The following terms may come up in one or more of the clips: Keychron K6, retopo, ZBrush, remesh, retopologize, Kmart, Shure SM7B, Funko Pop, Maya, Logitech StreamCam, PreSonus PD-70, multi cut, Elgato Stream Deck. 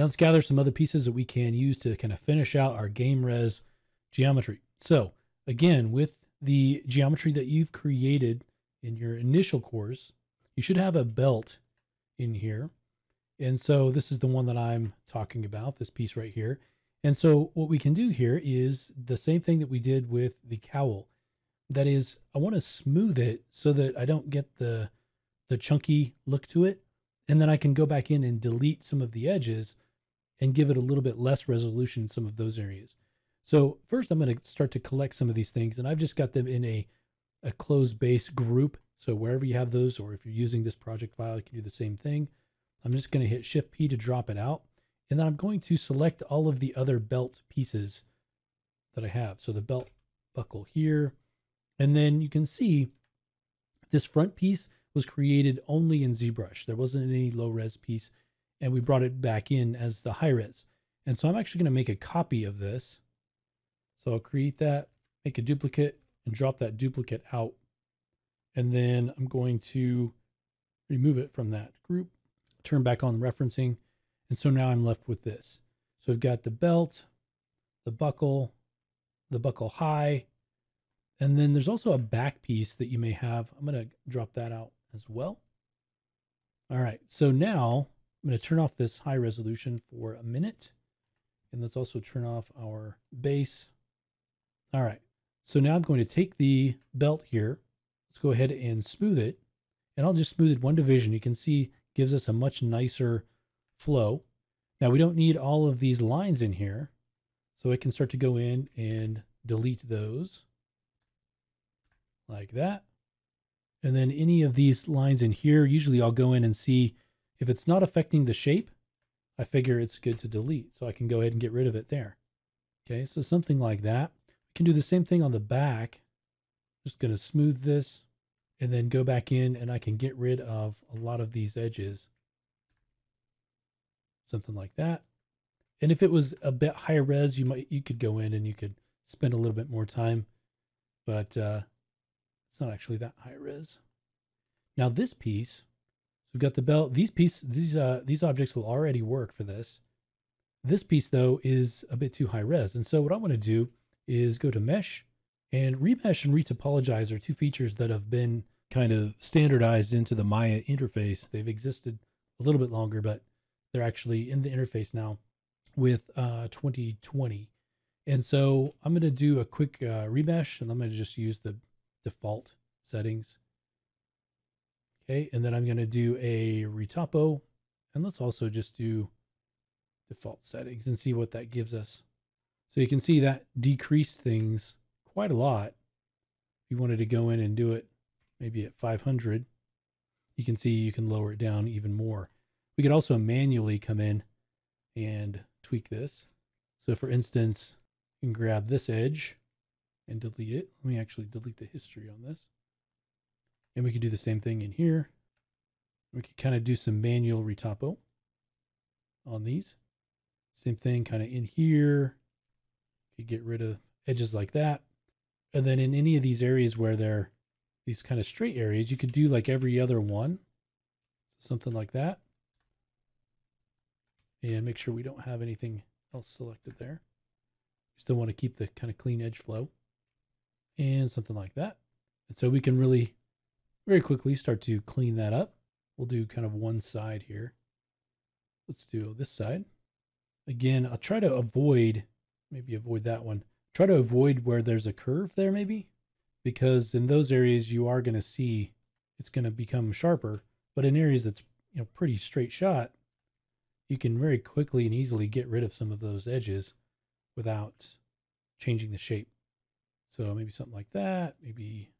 Now let's gather some other pieces that we can use to kind of finish out our game res geometry. So again, with the geometry that you've created in your initial course, you should have a belt in here. And so this is the one that I'm talking about, this piece right here. And so what we can do here is the same thing that we did with the cowl. That is, I want to smooth it so that I don't get the chunky look to it. And then I can go back in and delete some of the edges and give it a little bit less resolution in some of those areas. So first I'm going to start to collect some of these things, and I've just got them in a closed base group. So wherever you have those, or if you're using this project file, you can do the same thing. I'm just going to hit Shift P to drop it out. And then I'm going to select all of the other belt pieces that I have. So the belt buckle here. And then you can see this front piece was created only in ZBrush. There wasn't any low res piece, and we brought it back in as the high res. And so I'm actually going to make a copy of this. So I'll create that, make a duplicate, and drop that duplicate out. And then I'm going to remove it from that group, turn back on referencing. And so now I'm left with this. So I've got the belt, the buckle high, and then there's also a back piece that you may have. I'm going to drop that out as well. All right. So now I'm going to turn off this high resolution for a minute. And let's also turn off our base. All right. So now I'm going to take the belt here. Let's go ahead and smooth it. And I'll just smooth it one division. You can see it gives us a much nicer flow. Now we don't need all of these lines in here. So I can start to go in and delete those like that. And then any of these lines in here, usually I'll go in and see if it's not affecting the shape, I figure it's good to delete. So I can go ahead and get rid of it there. Okay. So something like that. We can do the same thing on the back. Just going to smooth this and then go back in, and I can get rid of a lot of these edges. Something like that. And if it was a bit higher res, you could go in and you could spend a little bit more time, but it's not actually that high res. Now this piece, so we've got the belt, these objects will already work for this. This piece though is a bit too high res. And so what I want to do is go to mesh, and remesh and retopologize are two features that have been kind of standardized into the Maya interface. They've existed a little bit longer, but they're actually in the interface now with 2020. And so I'm going to do a quick remesh, and I'm going to just use the default settings. Okay. And then I'm going to do a retopo, and let's also just do default settings and see what that gives us. So you can see that decreased things quite a lot. If you wanted to go in and do it maybe at 500, you can see you can lower it down even more. We could also manually come in and tweak this. So for instance, you can grab this edge and delete it. Let me actually delete the history on this. And we could do the same thing in here. We could kind of do some manual retopo on these. Same thing kind of in here. You could get rid of edges like that. And then in any of these areas where they're these kind of straight areas, you could do like every other one, something like that. And make sure we don't have anything else selected there. We still want to keep the kind of clean edge flow and something like that. And so we can really very quickly start to clean that up. We'll do kind of one side here. Let's do this side. Again, I'll try to avoid, maybe avoid that one. Try to avoid where there's a curve there maybe, because in those areas you are going to see it's going to become sharper, but in areas that's, you know, pretty straight shot, you can very quickly and easily get rid of some of those edges without changing the shape. So maybe something like that, maybe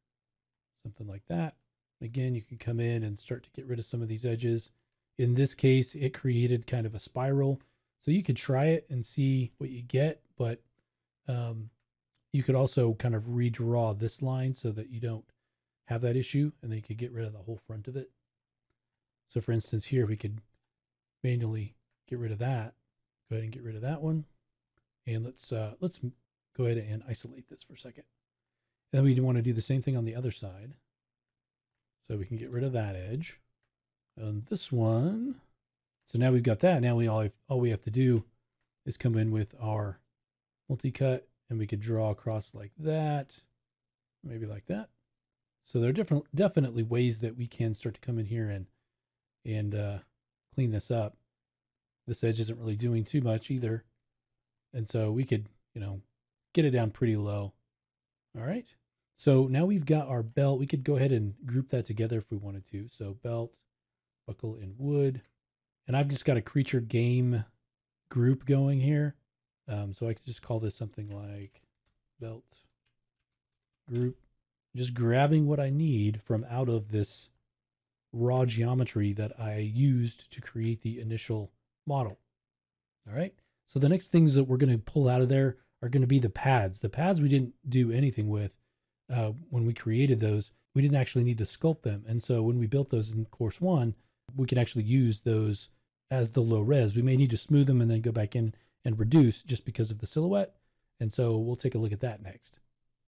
something like that. Again, you can come in and start to get rid of some of these edges. In this case, it created kind of a spiral. So you could try it and see what you get, but you could also kind of redraw this line so that you don't have that issue, and then you could get rid of the whole front of it. So for instance, here we could manually get rid of that. Go ahead and get rid of that one. And let's go ahead and isolate this for a second. And then we want to do the same thing on the other side. So we can get rid of that edge. And this one, So now we've got that. Now we all we have to do is come in with our multi cut, and we could draw across like that, maybe like that. So there are definitely ways that we can start to come in here and clean this up. This edge isn't really doing too much either. And so we could, you know, get it down pretty low. All right. So now we've got our belt. We could go ahead and group that together if we wanted to. So belt, buckle, and wood. And I've just got a creature game group going here. So I could just call this something like belt group. Just grabbing what I need from out of this raw geometry that I used to create the initial model. All right. So the next things that we're going to pull out of there are going to be the pads. The pads we didn't do anything with when we created those. We didn't actually need to sculpt them. And so when we built those in course one, we can actually use those as the low res. We may need to smooth them and then go back in and reduce just because of the silhouette. And so we'll take a look at that next.